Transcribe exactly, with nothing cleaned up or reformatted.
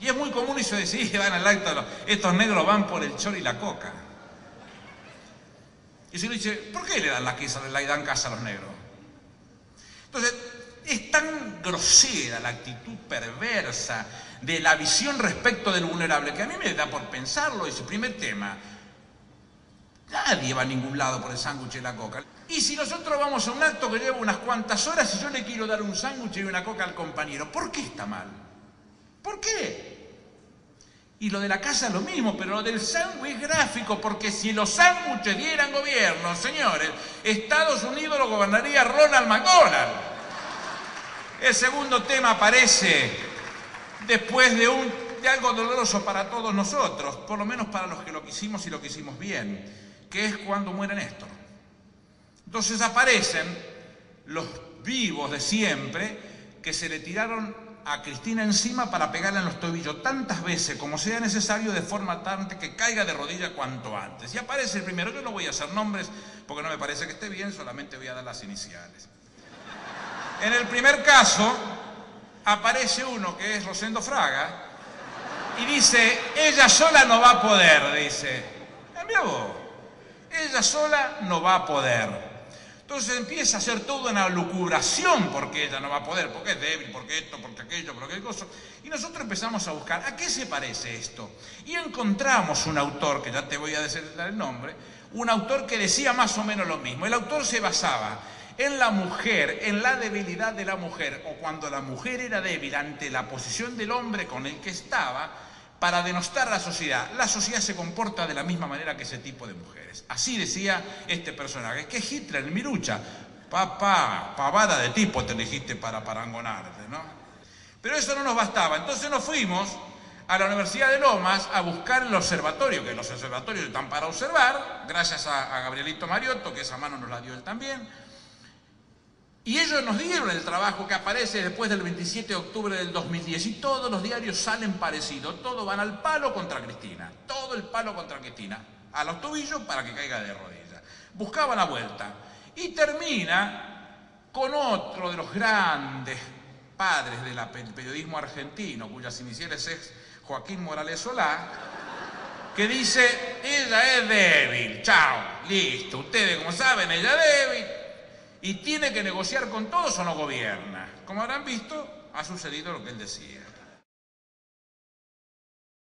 Y es muy común eso de decir, van al acto, los, estos negros van por el chor y la coca. Y se le dice, ¿por qué le dan la casa, le dan casa a los negros? Entonces, es tan grosera la actitud perversa de la visión respecto del vulnerable que a mí me da por pensarlo, ese primer tema. Nadie va a ningún lado por el sándwich y la coca. Y si nosotros vamos a un acto que lleva unas cuantas horas y yo le quiero dar un sándwich y una coca al compañero, ¿por qué está mal? ¿Por qué? Y lo de la casa es lo mismo, pero lo del sándwich es gráfico, porque si los sándwiches dieran gobierno, señores, Estados Unidos lo gobernaría Ronald Mc Donalds. El segundo tema aparece después de, un, de algo doloroso para todos nosotros, por lo menos para los que lo quisimos y lo quisimos bien, que es cuando muere Néstor. Entonces aparecen los vivos de siempre que se le tiraron a Cristina encima para pegarla en los tobillos tantas veces como sea necesario, de forma tal que caiga de rodilla cuanto antes. Y aparece el primero, yo no voy a hacer nombres porque no me parece que esté bien, solamente voy a dar las iniciales. En el primer caso aparece uno que es Rosendo Fraga y dice, ella sola no va a poder, dice, mira vos, ella sola no va a poder. Entonces empieza a hacer toda una lucubración porque ella no va a poder, porque es débil, porque esto, porque aquello, porque aquel cosa. Y nosotros empezamos a buscar, ¿a qué se parece esto? Y encontramos un autor, que ya te voy a decir el nombre, un autor que decía más o menos lo mismo. El autor se basaba en la mujer, en la debilidad de la mujer, o cuando la mujer era débil ante la posición del hombre con el que estaba, para denostar la sociedad. La sociedad se comporta de la misma manera que ese tipo de mujeres. Así decía este personaje, que Hitler, el Mirucha, papá, pavada de tipo te elegiste para parangonarte, ¿no? Pero eso no nos bastaba, entonces nos fuimos a la Universidad de Lomas a buscar el observatorio, que los observatorios están para observar, gracias a, a Gabrielito Mariotto, que esa mano nos la dio él también. Y ellos nos dieron el trabajo que aparece después del veintisiete de octubre del dos mil diez y todos los diarios salen parecidos, todos van al palo contra Cristina, todo el palo contra Cristina, a los tobillos para que caiga de rodillas. Buscaba la vuelta y termina con otro de los grandes padres del periodismo argentino, cuyas iniciales es Joaquín Morales Solá, que dice, ella es débil, chao, listo, ustedes como saben, ella es débil, y tiene que negociar con todos o no gobierna. Como habrán visto, ha sucedido lo que él decía.